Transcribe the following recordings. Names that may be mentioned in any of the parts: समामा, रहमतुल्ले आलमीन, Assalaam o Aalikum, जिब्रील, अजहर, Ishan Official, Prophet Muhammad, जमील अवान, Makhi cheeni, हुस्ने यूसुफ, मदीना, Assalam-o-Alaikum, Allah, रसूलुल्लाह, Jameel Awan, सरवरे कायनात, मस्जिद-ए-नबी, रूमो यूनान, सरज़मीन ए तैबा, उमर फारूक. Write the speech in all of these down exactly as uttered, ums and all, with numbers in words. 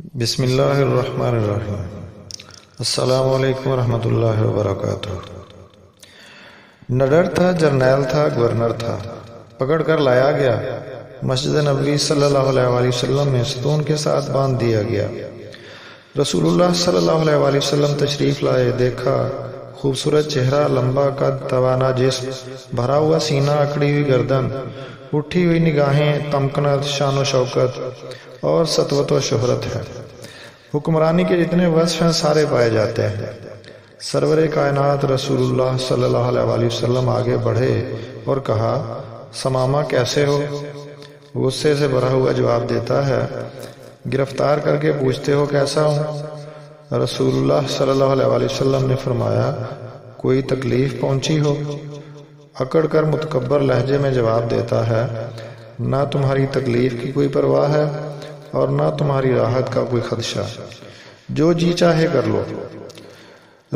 बिस्मिल्लाहिर्रहमानिर्रहीम। अस्सलामु अलैकुम रहमतुल्लाहि व बरकातुहू। निडर था, जर्नैल था, गवर्नर था, पकड़ कर लाया गया। मस्जिद-ए-नबी सल्लल्लाहु अलैहि वसल्लम में सतून के साथ बांध दिया गया। रसूलुल्लाह सल्लल्लाहु अलैहि वसल्लम तशरीफ़ लाए। देखा खूबसूरत चेहरा, लंबा कद, तवाना जिस्म, भरा हुआ सीना, अकड़ी हुई गर्दन, उठी हुई निगाहें, तमकनत, शान शौकत और सतवत व शोहरत है। हुक्मरानी के जितने वस्फ़ हैं सारे पाए जाते हैं। सरवरे कायनात रसूलुल्लाह सल्लल्लाहु अलैहि वसल्लम आगे बढ़े और कहा, समामा कैसे हो? गुस्से से भरा हुआ जवाब देता है, गिरफ्तार करके पूछते हो कैसा हूँ? रसूलुल्लाह सल्लल्लाहु अलैहि वसल्लम ने फरमाया, कोई तकलीफ पहुँची हो? अकड़ कर मुतकब्बर लहजे में जवाब देता है, ना तुम्हारी तकलीफ की कोई परवाह है और ना तुम्हारी राहत का कोई खदशा, जो जी चाहे कर लो।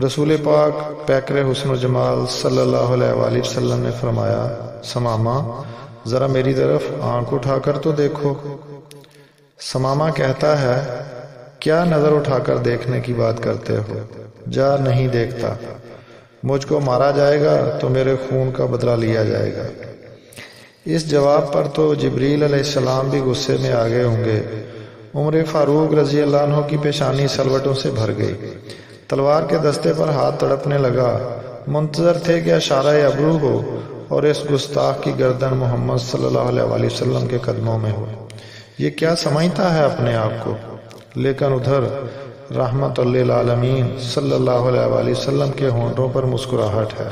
रसूल पाक पैकरे हुस्न जमाल सल्लल्लाहु अलैहि वसल्लम ने फरमाया, समामा ज़रा मेरी तरफ आंख उठाकर तो देखो। समामा कहता है, क्या नज़र उठाकर देखने की बात करते हो? जा नहीं देखता, मुझको मारा जाएगा तो मेरे खून का बदला लिया जाएगा। इस जवाब पर तो जिब्रील अलैहिस्सलाम भी गुस्से में आ गए होंगे। उमर फारूक रजी अल्लाह अन्हु की पेशानी सलवटों से भर गई। तलवार के दस्ते पर हाथ तड़पने लगा। मुंतज़र थे कि इशारा अबरू हो और इस गुस्ताख की गर्दन मोहम्मद सल्लल्लाहु अलैहि वसल्लम के कदमों में हो। ये क्या समझता है अपने आप को? लेकिन उधर रहमतुल्ले आलमीन सल्लल्लाहु अलैहि वसल्लम के होंठों पर मुस्कुराहट है।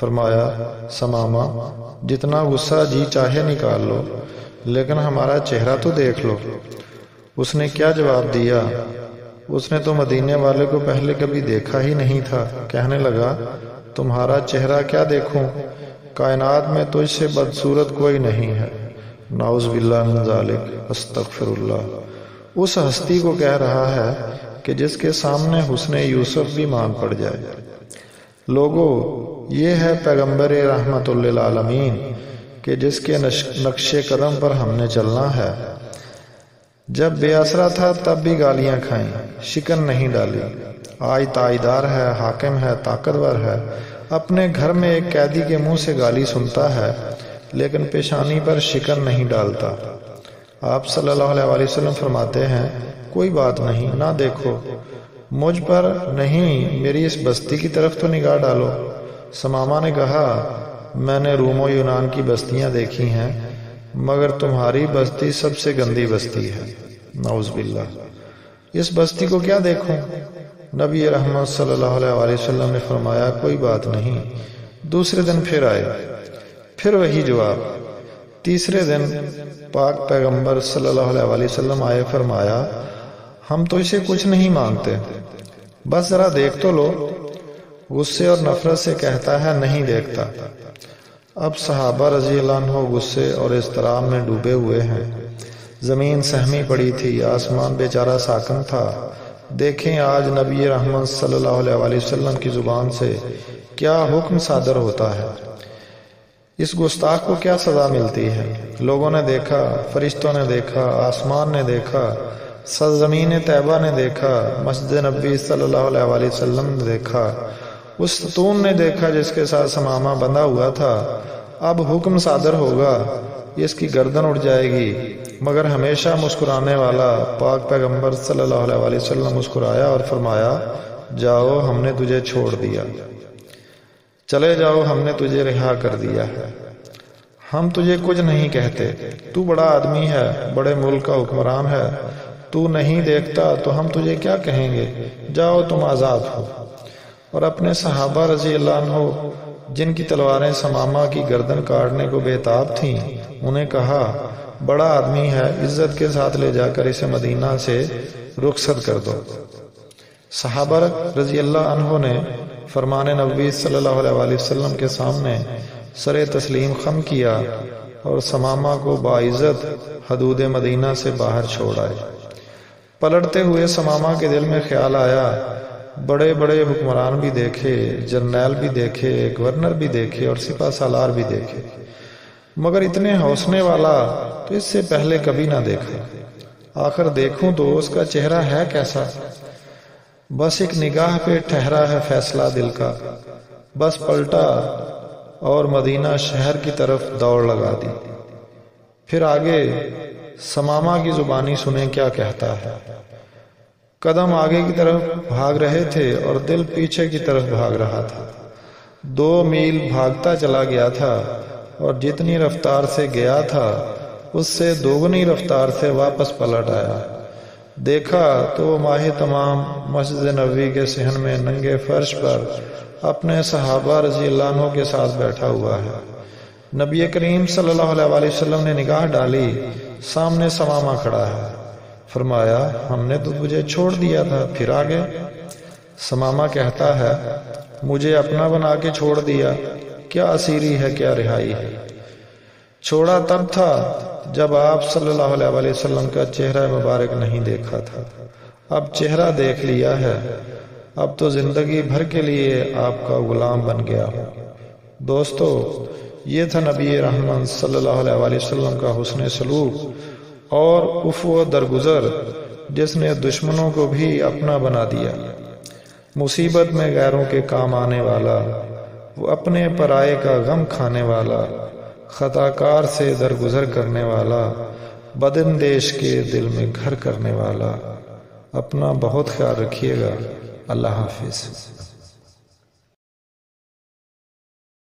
फरमाया, समामा जितना गुस्सा जी चाहे निकाल लो, लेकिन हमारा चेहरा तो देख लो। उसने क्या जवाब दिया? उसने तो मदीने वाले को पहले कभी देखा ही नहीं था। कहने लगा, तुम्हारा चेहरा क्या देखूं? कायनात में तुझसे बदसूरत कोई नहीं है। नाउज़ बिल्लाह मिन ज़ालिक, अस्तगफिरुल्लाह। उस हस्ती को कह रहा है कि जिसके सामने हुस्ने यूसुफ भी मान पड़ जाए। लोगों, ये है पैगम्बर रहमतुल्लिल आलमीन के जिसके नक्शे कदम पर हमने चलना है। जब बेअसरा था तब भी गालियाँ खाई, शिकन नहीं डाली। आज ताईदार है, हाकिम है, ताकतवर है। अपने घर में एक कैदी के मुंह से गाली सुनता है, लेकिन पेशानी पर शिकन नहीं डालता। आप सल्लल्लाहु अलैहि वसल्लम फरमाते हैं, कोई बात नहीं, ना देखो मुझ पर, नहीं मेरी इस बस्ती की तरफ तो निगाह डालो। समामा ने कहा, मैंने रूमो यूनान की बस्तियां देखी हैं, मगर तुम्हारी बस्ती सबसे गंदी बस्ती है। नाउज़ बिल्लाह, इस बस्ती को क्या देखूं? नबी रहमत सल्लल्लाहु अलैहि वसल्लम ने फरमाया, कोई बात नहीं। दूसरे दिन फिर आए, फिर वही जवाब। तीसरे दिन पाक पैगंबर सल्लल्लाहु अलैहि वसल्लम आए। फरमाया, हम तो इसे कुछ नहीं मांगते, बस जरा देख तो लो। गुस्से और नफरत से कहता है, नहीं देखता। अब सहाबा रजी अल्लाह अन्हु गुस्से और इज़्तिराम में डूबे हुए हैं। ज़मीन सहमी पड़ी थी, आसमान बेचारा साकन था। देखें आज नबी रहमत सल्लल्लाहु अलैहि वसल्लम की ज़ुबान से क्या हुक्म सादर होता है, इस गुस्ताख को क्या सज़ा मिलती है। लोगों ने देखा, फरिश्तों ने देखा, आसमान ने देखा, सरज़मीन ए तैबा ने देखा, मस्जिद-ए-नबी सल्लल्लाहु अलैहि वसल्लम ने देखा, उस सतून ने देखा जिसके साथ समामा बंधा हुआ था। अब हुक्म सादर होगा, इसकी गर्दन उड़ जाएगी। मगर हमेशा मुस्कुराने वाला पाक पैगंबर सल्लल्लाहु अलैहि वसल्लम मुस्कुराया और फरमाया, जाओ हमने तुझे छोड़ दिया, चले जाओ हमने तुझे रिहा कर दिया है। हम तुझे कुछ नहीं कहते, तू बड़ा आदमी है, बड़े मुल्क का हुक्मरान है, तू नहीं देखता तो हम तुझे क्या कहेंगे, जाओ तुम आज़ाद हो। और अपने सहाबा रजी अल्लाह अन्हु जिनकी तलवारें समामा की गर्दन काटने को बेताब थीं, उन्हें कहा, बड़ा आदमी है, इज्जत के साथ ले जाकर इसे मदीना से रुखसत कर दो। सहाबा रजी अल्लाह अन्हु ने फरमान नबी सल्लल्लाहु अलैहि वसल्लम के सामने सरे तस्लीम खम किया और समामा को बाइज़्ज़त हदूद मदीना से बाहर छोड़ आए। पलटते हुए समामा के दिल में ख्याल आया, बड़े बड़े हुक्मरान भी देखे, जर्नैल भी देखे, गवर्नर भी देखे और सिपा सालार भी देखे, मगर इतने हौसले वाला तो इससे पहले कभी ना देखा। आखिर देखूं तो उसका चेहरा है कैसा, बस एक निगाह पे ठहरा है फैसला दिल का। बस पलटा और मदीना शहर की तरफ दौड़ लगा दी। फिर आगे समामा की जुबानी सुने क्या कहता है। कदम आगे की तरफ भाग रहे थे और दिल पीछे की तरफ भाग रहा था। दो मील भागता चला गया था और जितनी रफ्तार से गया था उससे दोगुनी रफ्तार से वापस पलट आया। देखा तो वो माहे तमाम मस्जिद-ए-नबी के सहन में नंगे फर्श पर अपने सहाबा रजी अल्लाह अन्हु के साथ बैठा हुआ है। नबी करीम सल्लल्लाहु अलैहि वसल्लम ने निगाह डाली, सामने समामा खड़ा है। फरमाया, हमने तो तुझे छोड़ दिया था, फिर आ गए। समामा कहता है, मुझे अपना बना के छोड़ दिया, क्या असीरी है क्या रिहाई है। छोड़ा तब था जब आप सल्लल्लाहु अलैहि वसल्लम का चेहरा मुबारक नहीं देखा था, अब चेहरा देख लिया है। अब तो जिंदगी भर के लिए आपका गुलाम बन गया हूँ। दोस्तों, ये था नबी रहमत सल्लल्लाहु अलैहि वसल्लम का हुस्ने सलूक और उफ़्व दरगुजर, जिसने दुश्मनों को भी अपना बना दिया। मुसीबत में गैरों के काम आने वाला, वो अपने पराये का गम खाने वाला, खताकार से दरगुजर करने वाला, बदनदेश के दिल में घर करने वाला। अपना बहुत ख्याल रखिएगा। अल्लाह हाफिज।